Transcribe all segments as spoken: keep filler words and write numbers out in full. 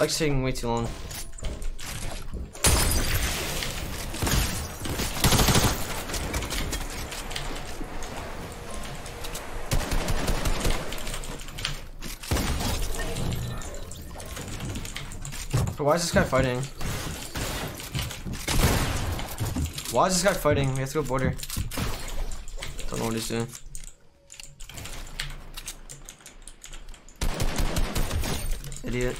Like's taking way too long. But why is this guy fighting? Why is this guy fighting? We have to go border. Don't know what he's doing. Idiot.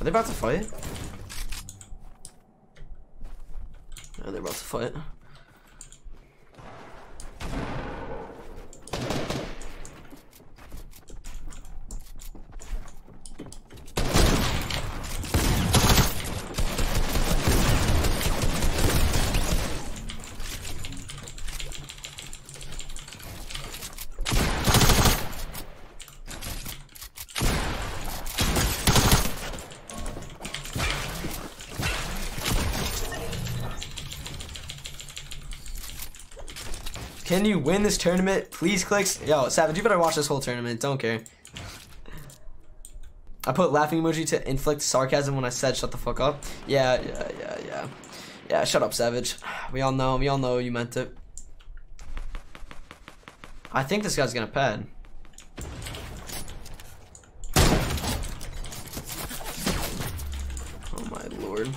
Are they about to fight? Yeah, they're about to fight. Can you win this tournament? Please, Clix. Yo, Savage, you better watch this whole tournament. Don't care. I put laughing emoji to inflict sarcasm when I said shut the fuck up. Yeah, yeah, yeah, yeah. Yeah, shut up, Savage. We all know. We all know you meant it. I think this guy's gonna pad. Oh, my Lord.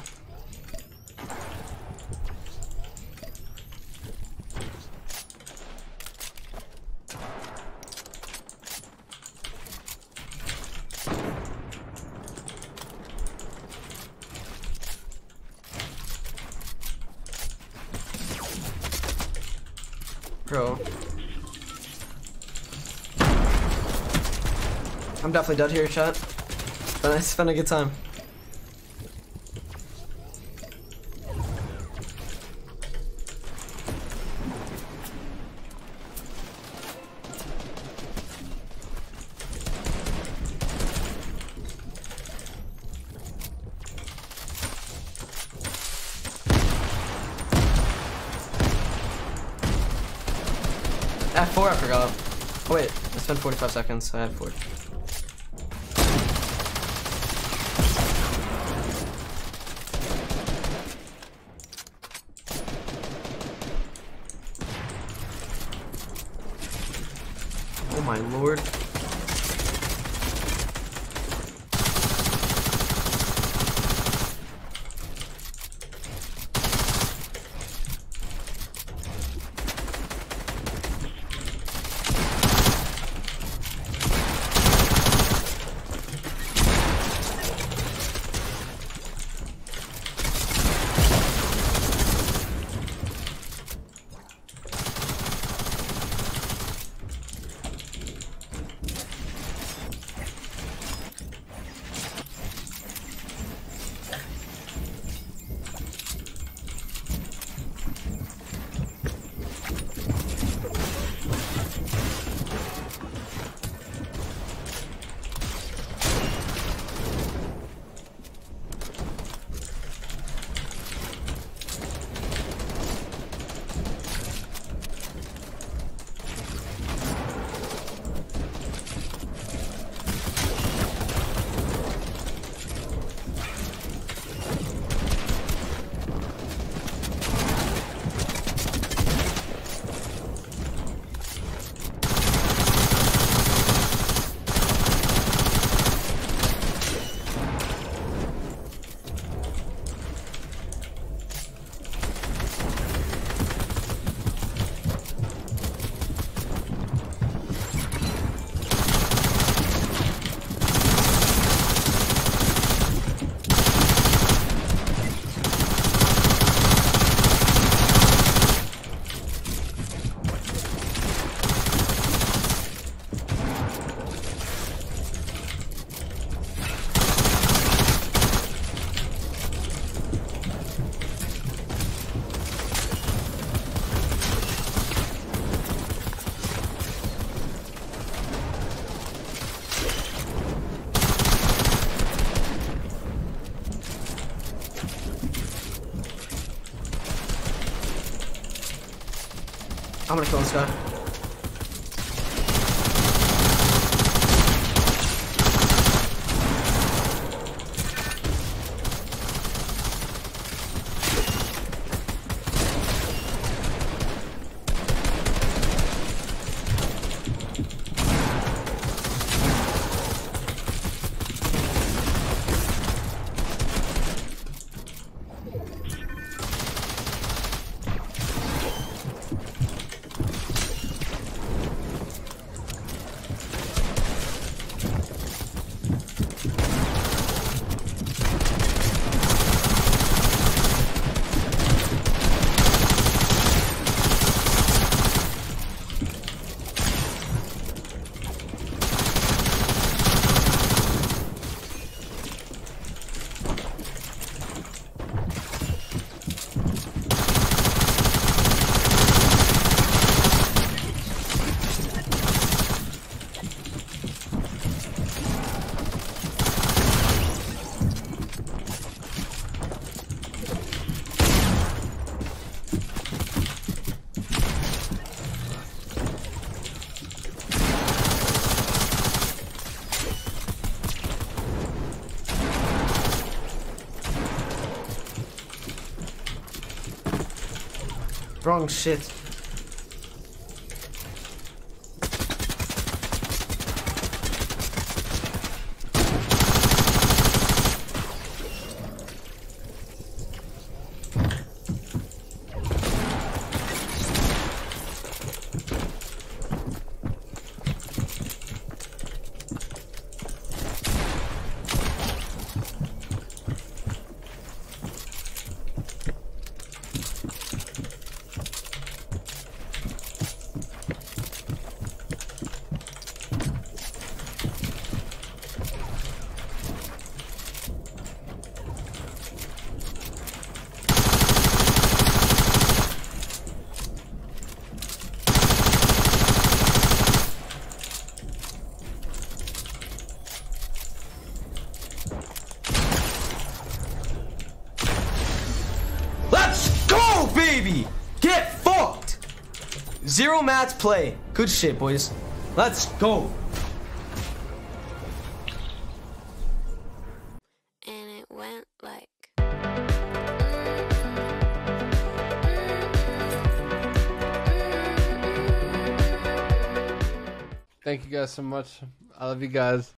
Bro, I'm definitely dead here, chat. But I spent a good time. F four, I forgot. Oh, wait, I spent forty-five seconds. I had four. Oh my Lord. I'm gonna kill this guy. Wrong shit. Get fucked! Zero mats play. Good shit, boys. Let's go. And it went like... Thank you guys so much. I love you guys.